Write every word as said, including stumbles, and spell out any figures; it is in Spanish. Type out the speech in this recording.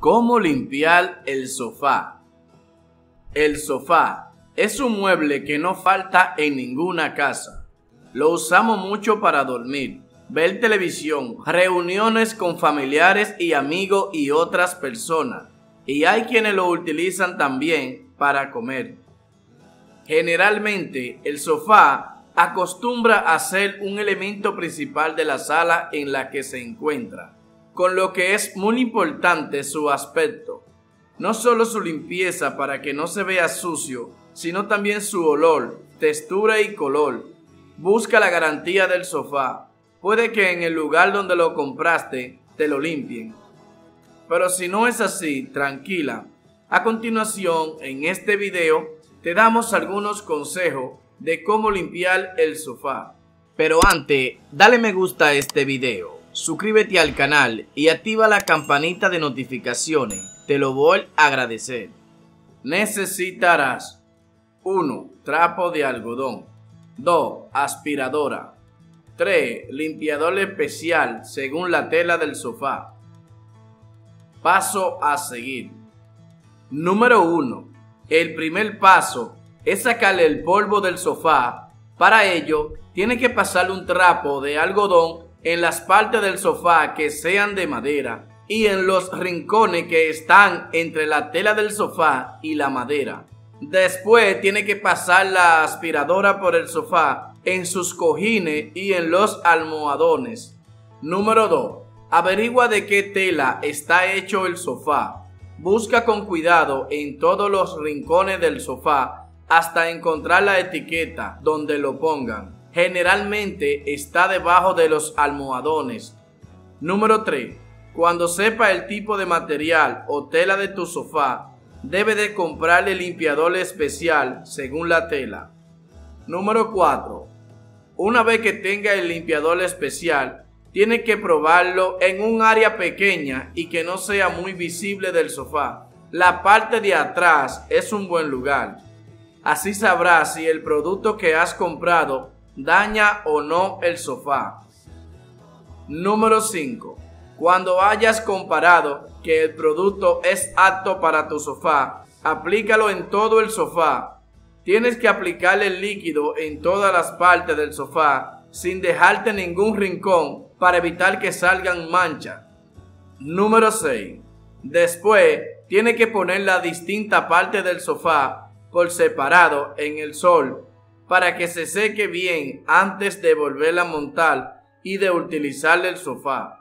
¿Cómo limpiar el sofá? El sofá es un mueble que no falta en ninguna casa. Lo usamos mucho para dormir, ver televisión, reuniones con familiares y amigos y otras personas. Y hay quienes lo utilizan también para comer. Generalmente, el sofá acostumbra a ser un elemento principal de la sala en la que se encuentra, con lo que es muy importante su aspecto. No solo su limpieza para que no se vea sucio, sino también su olor, textura y color. Busca la garantía del sofá. Puede que en el lugar donde lo compraste te lo limpien. Pero si no es así, tranquila. A continuación, en este video, te damos algunos consejos de cómo limpiar el sofá. Pero antes, dale me gusta a este video. Suscríbete al canal y activa la campanita de notificaciones, te lo voy a agradecer. Necesitarás uno Trapo de algodón, dos Aspiradora, tres Limpiador especial según la tela del sofá. Paso a seguir. Número uno. El primer paso es sacarle el polvo del sofá. Para ello, tiene que pasarle un trapo de algodón en las partes del sofá que sean de madera y en los rincones que están entre la tela del sofá y la madera. Después tiene que pasar la aspiradora por el sofá en sus cojines y en los almohadones. Número dos. Averigua de qué tela está hecho el sofá. Busca con cuidado en todos los rincones del sofá hasta encontrar la etiqueta donde lo pongan. Generalmente está debajo de los almohadones. Número tres. Cuando sepa el tipo de material o tela de tu sofá, debe de comprarle limpiador especial según la tela. Número cuatro. Una vez que tenga el limpiador especial, tiene que probarlo en un área pequeña y que no sea muy visible del sofá. La parte de atrás es un buen lugar. Así sabrás si el producto que has comprado daña o no el sofá. Número cinco. Cuando hayas comparado que el producto es apto para tu sofá, aplícalo en todo el sofá. Tienes que aplicarle el líquido en todas las partes del sofá sin dejarte ningún rincón para evitar que salgan manchas. Número seis. Después, tiene que poner la distinta parte del sofá por separado en el sol para que se seque bien antes de volverla a montar y de utilizar el sofá.